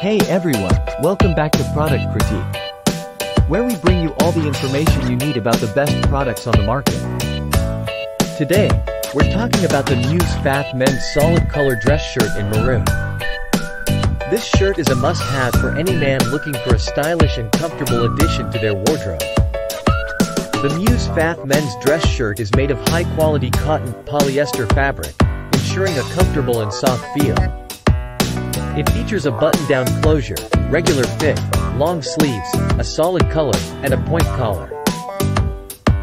Hey everyone, welcome back to Product Critique, where we bring you all the information you need about the best products on the market. Today, we're talking about the Muse Fath Men's Solid Color Dress Shirt in Maroon. This shirt is a must-have for any man looking for a stylish and comfortable addition to their wardrobe. The Muse Fath Men's Dress Shirt is made of high-quality cotton polyester fabric, ensuring a comfortable and soft feel. It features a button-down closure, regular fit, long sleeves, a solid color, and a point collar.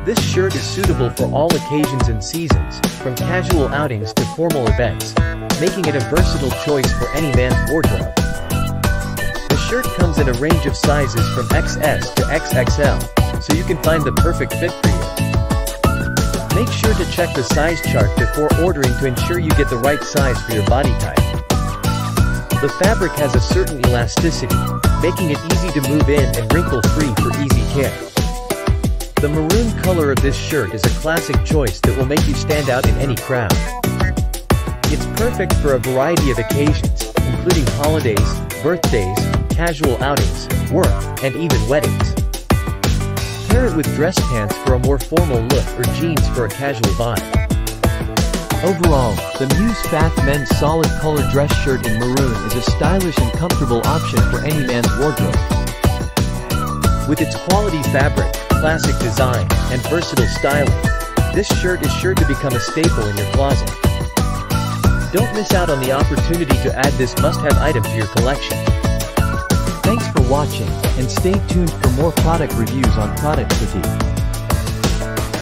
This shirt is suitable for all occasions and seasons, from casual outings to formal events, making it a versatile choice for any man's wardrobe. The shirt comes in a range of sizes from XS to XXL, so you can find the perfect fit for you. Make sure to check the size chart before ordering to ensure you get the right size for your body type. The fabric has a certain elasticity, making it easy to move in and wrinkle-free for easy care. The maroon color of this shirt is a classic choice that will make you stand out in any crowd. It's perfect for a variety of occasions, including holidays, birthdays, casual outings, work, and even weddings. Pair it with dress pants for a more formal look or jeans for a casual vibe. Overall, the Muse Fath Men's Solid Color Dress Shirt in Maroon is a stylish and comfortable option for any man's wardrobe. With its quality fabric, classic design, and versatile styling, this shirt is sure to become a staple in your closet. Don't miss out on the opportunity to add this must-have item to your collection. Thanks for watching, and stay tuned for more product reviews on Product Critique.